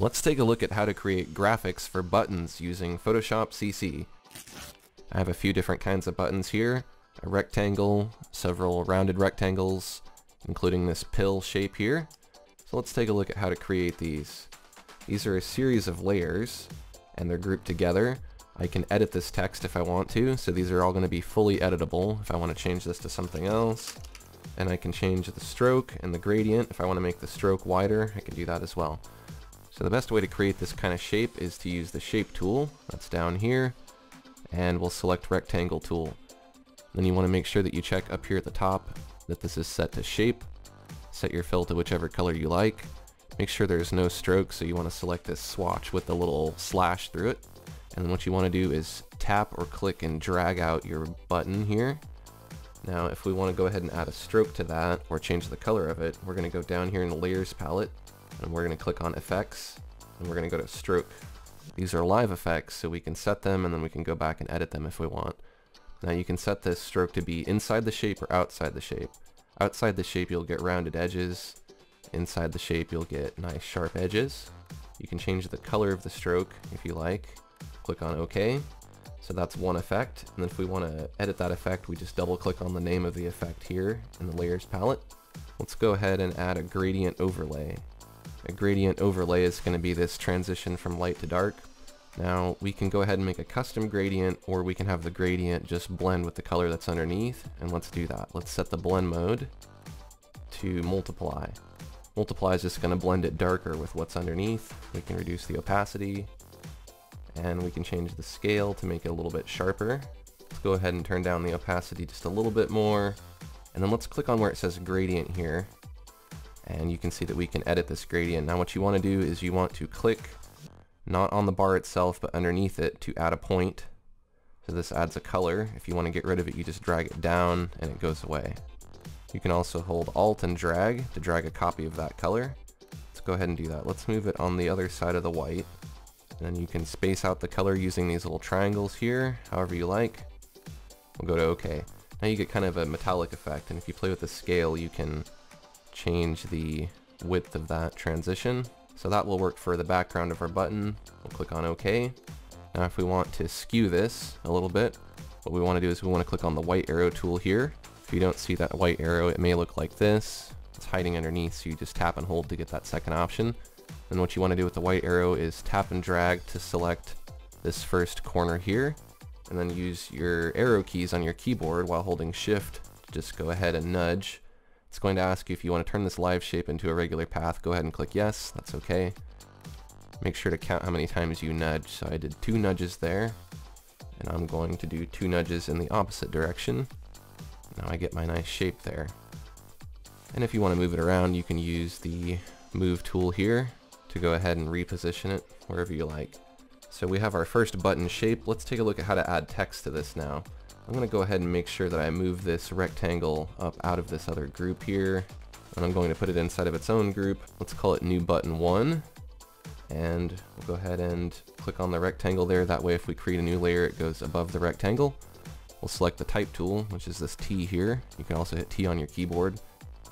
Let's take a look at how to create graphics for buttons using Photoshop CC. I have a few different kinds of buttons here. A rectangle, several rounded rectangles, including this pill shape here. So let's take a look at how to create these. These are a series of layers, and they're grouped together. I can edit this text if I want to, so these are all going to be fully editable if I want to change this to something else. And I can change the stroke and the gradient. If I want to make the stroke wider, I can do that as well. So the best way to create this kind of shape is to use the shape tool. That's down here. And we'll select rectangle tool. Then you want to make sure that you check up here at the top that this is set to shape. Set your fill to whichever color you like. Make sure there's no stroke, so you want to select this swatch with the little slash through it. And then what you want to do is tap or click and drag out your button here. Now, if we want to go ahead and add a stroke to that or change the color of it, we're going to go down here in the layers palette and we're going to click on effects and we're going to go to stroke. These are live effects, so we can set them and then we can go back and edit them if we want. Now you can set this stroke to be inside the shape or outside the shape. Outside the shape, you'll get rounded edges. Inside the shape, you'll get nice sharp edges. You can change the color of the stroke if you like. Click on OK. So that's one effect. And then if we want to edit that effect, we just double click on the name of the effect here in the layers palette. Let's go ahead and add a gradient overlay. A gradient overlay is going to be this transition from light to dark. Now we can go ahead and make a custom gradient, or we can have the gradient just blend with the color that's underneath. And let's do that. Let's set the blend mode to multiply. Multiply is just going to blend it darker with what's underneath. We can reduce the opacity. And we can change the scale to make it a little bit sharper. Let's go ahead and turn down the opacity just a little bit more. And then let's click on where it says gradient here. And you can see that we can edit this gradient. Now what you want to do is you want to click not on the bar itself, but underneath it to add a point. So this adds a color. If you want to get rid of it, you just drag it down and it goes away. You can also hold Alt and drag to drag a copy of that color. Let's go ahead and do that. Let's move it on the other side of the white. Then you can space out the color using these little triangles here, however you like. We'll go to OK. Now you get kind of a metallic effect, and if you play with the scale, you can change the width of that transition. So that will work for the background of our button. We'll click on OK. Now if we want to skew this a little bit, what we want to do is we want to click on the white arrow tool here. If you don't see that white arrow, it may look like this. It's hiding underneath, so you just tap and hold to get that second option. And what you want to do with the white arrow is tap and drag to select this first corner here, and then use your arrow keys on your keyboard while holding shift to just go ahead and nudge. It's going to ask you if you want to turn this live shape into a regular path. Go ahead and click yes, that's okay. Make sure to count how many times you nudge. So I did 2 nudges there, and I'm going to do 2 nudges in the opposite direction. Now I get my nice shape there. And if you want to move it around, you can use the move tool here to go ahead and reposition it wherever you like. So we have our first button shape. Let's take a look at how to add text to this now. I'm going to go ahead and make sure that I move this rectangle up out of this other group here, and I'm going to put it inside of its own group. Let's call it new button 1, and we'll go ahead and click on the rectangle there. That way if we create a new layer, it goes above the rectangle. We'll select the type tool, which is this T here. You can also hit T on your keyboard.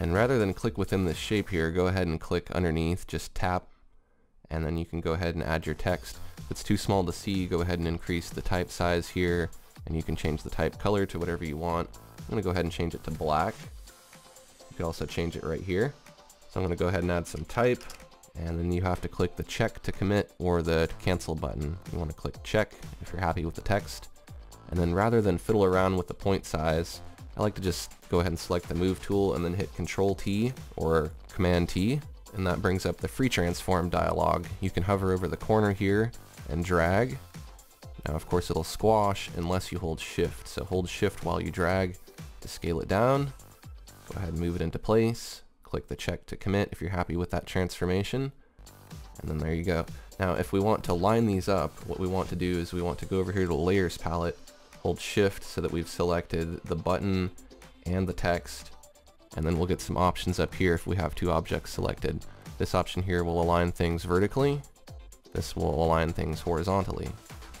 And rather than click within this shape here, go ahead and click underneath, just tap, and then you can go ahead and add your text. If it's too small to see, go ahead and increase the type size here, and you can change the type color to whatever you want. I'm going to go ahead and change it to black. You can also change it right here. So I'm going to go ahead and add some type, and then you have to click the check to commit or the cancel button. You want to click check if you're happy with the text. And then rather than fiddle around with the point size, I like to just go ahead and select the move tool and then hit Control T or Command T, and that brings up the free transform dialog. You can hover over the corner here and drag. Now of course it'll squash unless you hold shift, so hold shift while you drag to scale it down. Go ahead and move it into place, click the check to commit if you're happy with that transformation, and then there you go. Now if we want to line these up, what we want to do is we want to go over here to the layers palette, hold shift so that we've selected the button and the text, and then we'll get some options up here if we have 2 objects selected. This option here will align things vertically. This will align things horizontally.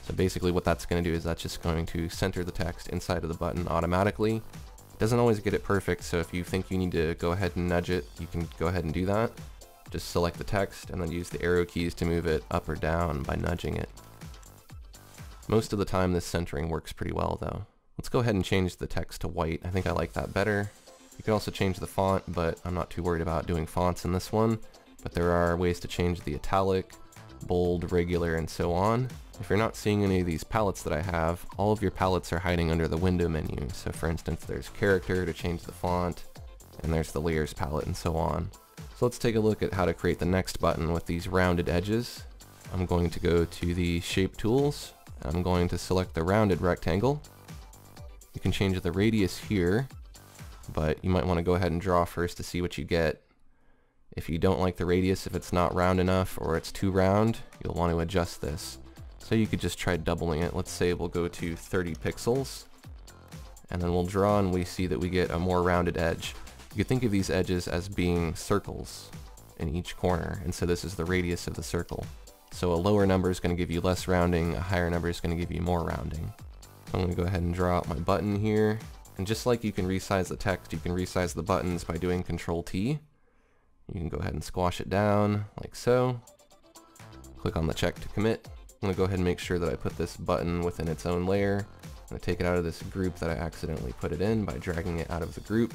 So basically what that's going to do is that's just going to center the text inside of the button automatically. It doesn't always get it perfect, so if you think you need to go ahead and nudge it, you can go ahead and do that. to select the text and then use the arrow keys to move it up or down by nudging it. Most of the time this centering works pretty well though. Let's go ahead and change the text to white. I think I like that better. You can also change the font, but I'm not too worried about doing fonts in this one. But there are ways to change the italic, bold, regular, and so on. If you're not seeing any of these palettes that I have, all of your palettes are hiding under the window menu. So for instance, there's character to change the font, and there's the layers palette and so on. So let's take a look at how to create the next button with these rounded edges. I'm going to go to the shape tools, and I'm going to select the rounded rectangle. You can change the radius here, but you might want to go ahead and draw first to see what you get. If you don't like the radius, if it's not round enough or it's too round, you'll want to adjust this. So you could just try doubling it. Let's say we'll go to 30 pixels, and then we'll draw and we see that we get a more rounded edge. You could think of these edges as being circles in each corner, and so this is the radius of the circle. So a lower number is going to give you less rounding, a higher number is going to give you more rounding. I'm going to go ahead and draw out my button here. And just like you can resize the text, you can resize the buttons by doing Control-T. You can go ahead and squash it down, like so. Click on the check to commit. I'm going to go ahead and make sure that I put this button within its own layer. I'm going to take it out of this group that I accidentally put it in by dragging it out of the group.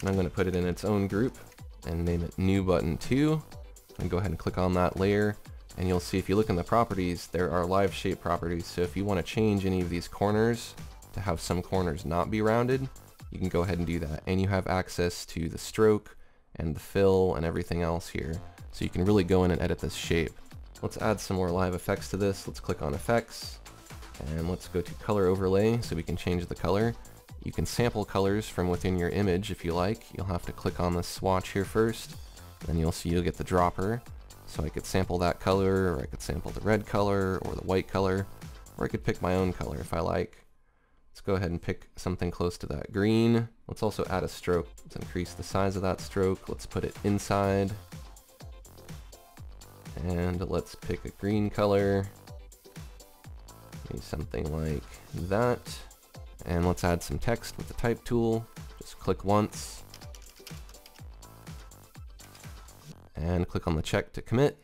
And I'm going to put it in its own group and name it New Button 2. And go ahead and click on that layer. And you'll see if you look in the properties, there are live shape properties. So if you want to change any of these corners, to have some corners not be rounded, you can go ahead and do that. And you have access to the stroke and the fill and everything else here. So you can really go in and edit this shape. Let's add some more live effects to this. Let's click on effects and let's go to color overlay so we can change the color. You can sample colors from within your image if you like. You'll have to click on the swatch here first, then you'll see you'll get the dropper. So I could sample that color, or I could sample the red color or the white color, or I could pick my own color if I like. Let's go ahead and pick something close to that green. Let's also add a stroke. Let's increase the size of that stroke. Let's put it inside. And let's pick a green color. Maybe something like that. And let's add some text with the type tool. Just click once. And click on the check to commit.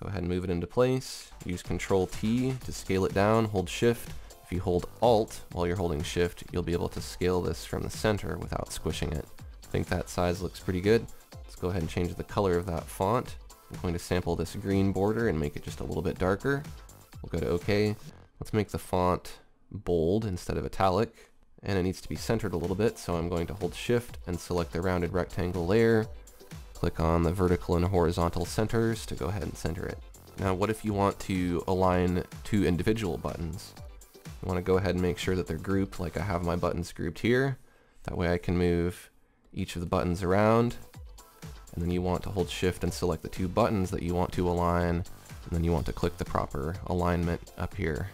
Go ahead and move it into place. Use Control-T to scale it down. Hold Shift. If you hold Alt while you're holding Shift, you'll be able to scale this from the center without squishing it. I think that size looks pretty good. Let's go ahead and change the color of that font. I'm going to sample this green border and make it just a little bit darker. We'll go to OK. Let's make the font bold instead of italic. And it needs to be centered a little bit, so I'm going to hold Shift and select the rounded rectangle layer. Click on the vertical and horizontal centers to go ahead and center it. Now, what if you want to align two individual buttons? I want to go ahead and make sure that they're grouped, like I have my buttons grouped here. That way I can move each of the buttons around. And then you want to hold Shift and select the two buttons that you want to align. And then you want to click the proper alignment up here.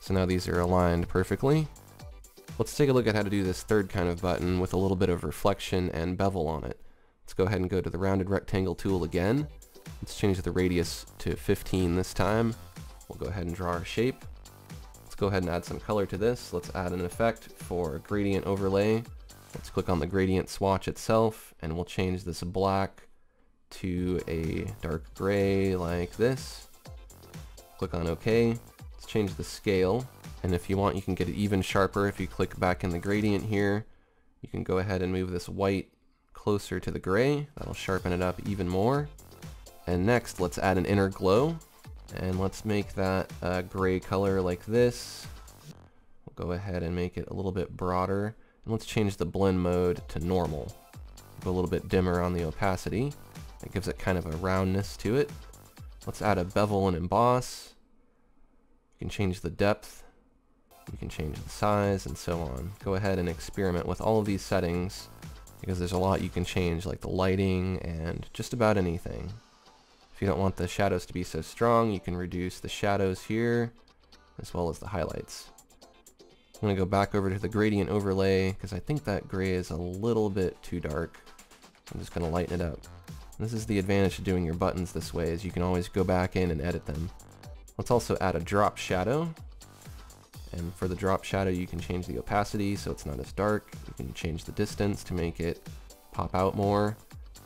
So now these are aligned perfectly. Let's take a look at how to do this third kind of button with a little bit of reflection and bevel on it. Let's go ahead and go to the rounded rectangle tool again. Let's change the radius to 15 this time. We'll go ahead and draw our shape. Go ahead and add some color to this. Let's add an effect for gradient overlay. Let's click on the gradient swatch itself, and we'll change this black to a dark gray like this. Click on OK. Let's change the scale, and if you want, you can get it even sharper if you click back in the gradient here. You can go ahead and move this white closer to the gray. That'll sharpen it up even more. And next, let's add an inner glow. And let's make that a gray color like this. We'll go ahead and make it a little bit broader. And let's change the blend mode to normal. Go a little bit dimmer on the opacity. That gives it kind of a roundness to it. Let's add a bevel and emboss. You can change the depth. You can change the size and so on. Go ahead and experiment with all of these settings because there's a lot you can change, like the lighting and just about anything. If you don't want the shadows to be so strong, you can reduce the shadows here, as well as the highlights. I'm going to go back over to the gradient overlay, because I think that gray is a little bit too dark. I'm just going to lighten it up. And this is the advantage of doing your buttons this way, is you can always go back in and edit them. Let's also add a drop shadow. And for the drop shadow, you can change the opacity so it's not as dark. You can change the distance to make it pop out more.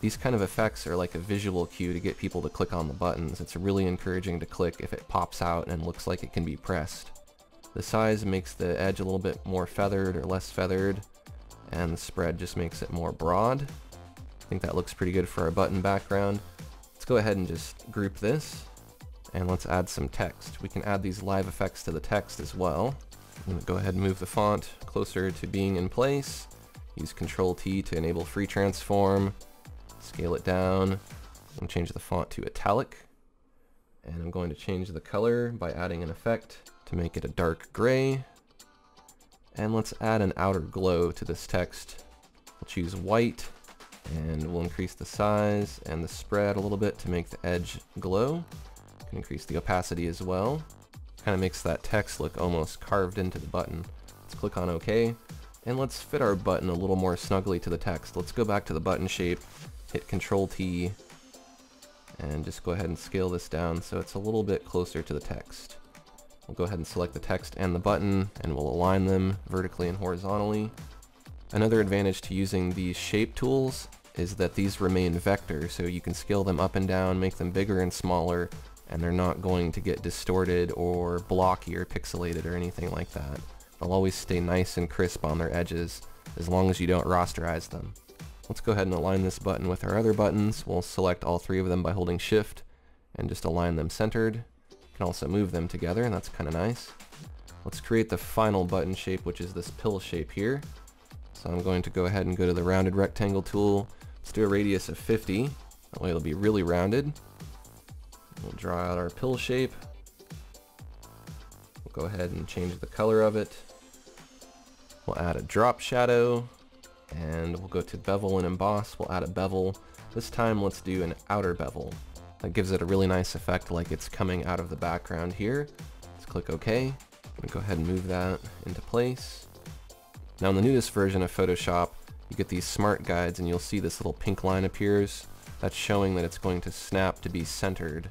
These kind of effects are like a visual cue to get people to click on the buttons. It's really encouraging to click if it pops out and looks like it can be pressed. The size makes the edge a little bit more feathered or less feathered, and the spread just makes it more broad. I think that looks pretty good for our button background. Let's go ahead and just group this, and let's add some text. We can add these live effects to the text as well. I'm going to go ahead and move the font closer to being in place. Use Control-T to enable free transform. Scale it down and change the font to italic. And I'm going to change the color by adding an effect to make it a dark gray. And let's add an outer glow to this text. We'll choose white, and we'll increase the size and the spread a little bit to make the edge glow. You can increase the opacity as well. Kind of makes that text look almost carved into the button. Let's click on OK, and let's fit our button a little more snugly to the text. Let's go back to the button shape, hit Control-T, and just go ahead and scale this down so it's a little bit closer to the text. We'll go ahead and select the text and the button, and we'll align them vertically and horizontally. Another advantage to using these shape tools is that these remain vector, so you can scale them up and down, make them bigger and smaller, and they're not going to get distorted or blocky or pixelated or anything like that. They'll always stay nice and crisp on their edges as long as you don't rasterize them. Let's go ahead and align this button with our other buttons. We'll select all three of them by holding Shift and just align them centered. You can also move them together, and that's kind of nice. Let's create the final button shape, which is this pill shape here. So I'm going to go ahead and go to the rounded rectangle tool. Let's do a radius of 50. That way it'll be really rounded. We'll draw out our pill shape. We'll go ahead and change the color of it. We'll add a drop shadow, and we'll go to bevel and emboss. We'll add a bevel. This time let's do an outer bevel. That gives it a really nice effect, like it's coming out of the background here. Let's click OK. I'm going to go ahead and move that into place. Now in the newest version of Photoshop, you get these smart guides, and you'll see this little pink line appears. That's showing that it's going to snap to be centered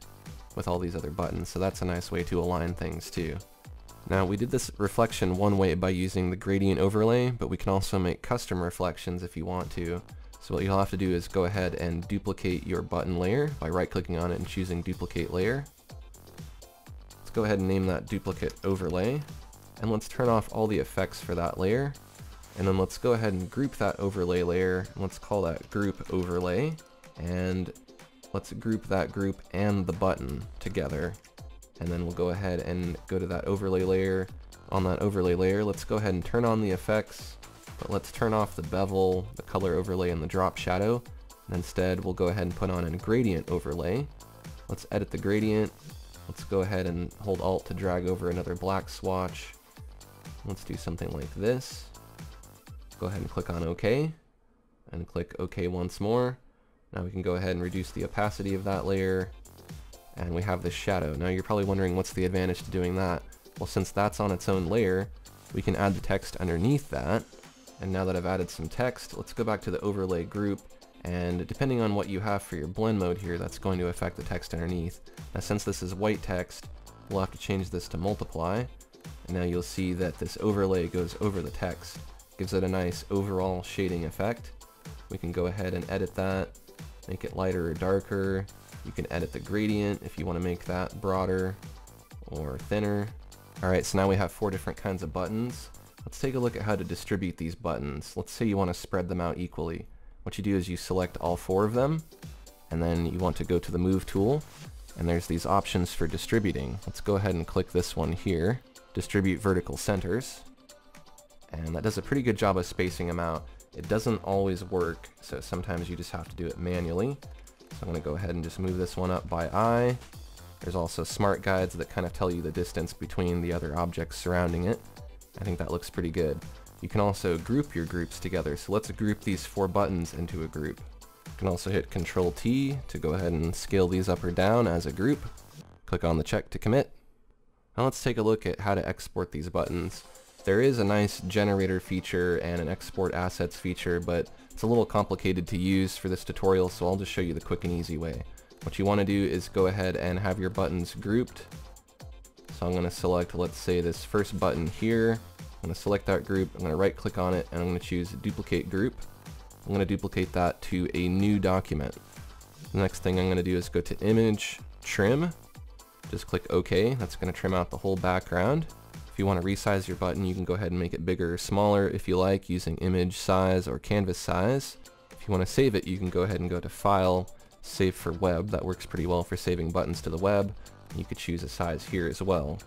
with all these other buttons, so that's a nice way to align things too. Now we did this reflection one way by using the gradient overlay, but we can also make custom reflections if you want to. So what you'll have to do is go ahead and duplicate your button layer by right-clicking on it and choosing duplicate layer. Let's go ahead and name that duplicate overlay, and let's turn off all the effects for that layer. And then let's go ahead and group that overlay layer, and let's call that group overlay. And let's group that group and the button together. And then we'll go ahead and go to that overlay layer. On that overlay layer, let's go ahead and turn on the effects, but let's turn off the bevel, the color overlay, and the drop shadow. And instead, we'll go ahead and put on a gradient overlay. Let's edit the gradient. Let's go ahead and hold Alt to drag over another black swatch. Let's do something like this. Go ahead and click on OK, and click OK once more. Now we can go ahead and reduce the opacity of that layer, and we have this shadow. Now you're probably wondering, what's the advantage to doing that? Well, since that's on its own layer, we can add the text underneath that. And now that I've added some text, let's go back to the overlay group, and depending on what you have for your blend mode here, that's going to affect the text underneath. Now since this is white text, we'll have to change this to multiply, and now you'll see that this overlay goes over the text. Gives it a nice overall shading effect. We can go ahead and edit that, make it lighter or darker. You can edit the gradient if you want to make that broader or thinner. All right, so now we have four different kinds of buttons. Let's take a look at how to distribute these buttons. Let's say you want to spread them out equally. What you do is you select all four of them, and then you want to go to the Move tool, and there's these options for distributing. Let's go ahead and click this one here, Distribute Vertical Centers, and that does a pretty good job of spacing them out. It doesn't always work, so sometimes you just have to do it manually. So I'm going to go ahead and just move this one up by eye. There's also smart guides that kind of tell you the distance between the other objects surrounding it. I think that looks pretty good. You can also group your groups together, so let's group these four buttons into a group. You can also hit Control-T to go ahead and scale these up or down as a group. Click on the check to commit. Now let's take a look at how to export these buttons. There is a nice generator feature and an export assets feature, but it's a little complicated to use for this tutorial, so I'll just show you the quick and easy way. What you want to do is go ahead and have your buttons grouped. So I'm going to select, let's say, this first button here. I'm going to select that group. I'm going to right click on it, and I'm going to choose duplicate group. I'm going to duplicate that to a new document. The next thing I'm going to do is go to Image, Trim, just click OK. That's going to trim out the whole background. If you want to resize your button, you can go ahead and make it bigger or smaller if you like, using image size or canvas size. If you want to save it, you can go ahead and go to File, Save for Web. That works pretty well for saving buttons to the web. You could choose a size here as well.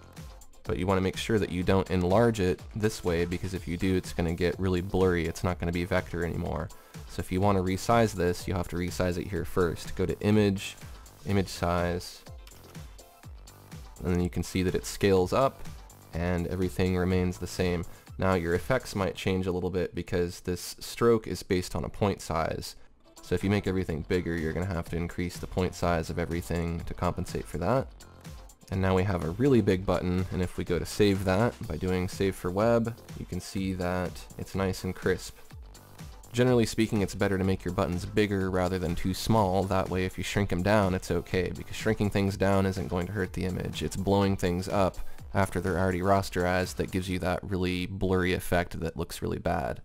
But you want to make sure that you don't enlarge it this way, because if you do, it's going to get really blurry. It's not going to be vector anymore. So if you want to resize this, you have to resize it here first. Go to Image, Image Size, and then you can see that it scales up and everything remains the same. Now your effects might change a little bit because this stroke is based on a point size. So if you make everything bigger, you're going to have to increase the point size of everything to compensate for that. And now we have a really big button, and if we go to save that by doing Save for Web, you can see that it's nice and crisp. Generally speaking, it's better to make your buttons bigger rather than too small. That way if you shrink them down, it's okay, because shrinking things down isn't going to hurt the image. It's blowing things up after they're already rasterized that gives you that really blurry effect that looks really bad.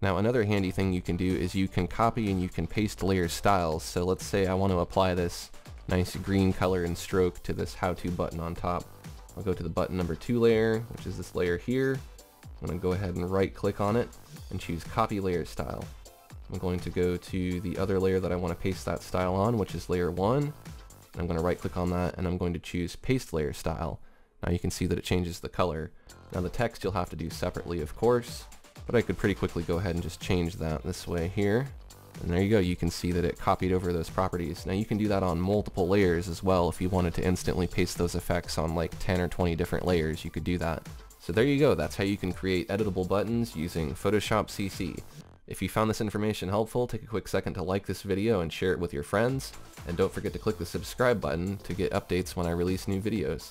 Now another handy thing you can do is you can copy and you can paste layer styles. So let's say I want to apply this nice green color and stroke to this how-to button on top. I'll go to the button number 2 layer, which is this layer here. I'm going to go ahead and right-click on it and choose Copy Layer Style. I'm going to go to the other layer that I want to paste that style on, which is layer 1. I'm going to right-click on that and I'm going to choose Paste Layer Style. Now you can see that it changes the color. Now the text you'll have to do separately, of course, but I could pretty quickly go ahead and just change that this way here. And there you go, you can see that it copied over those properties. Now you can do that on multiple layers as well. If you wanted to instantly paste those effects on like 10 or 20 different layers, you could do that. So there you go, that's how you can create editable buttons using Photoshop CC. If you found this information helpful, take a quick second to like this video and share it with your friends. And don't forget to click the subscribe button to get updates when I release new videos.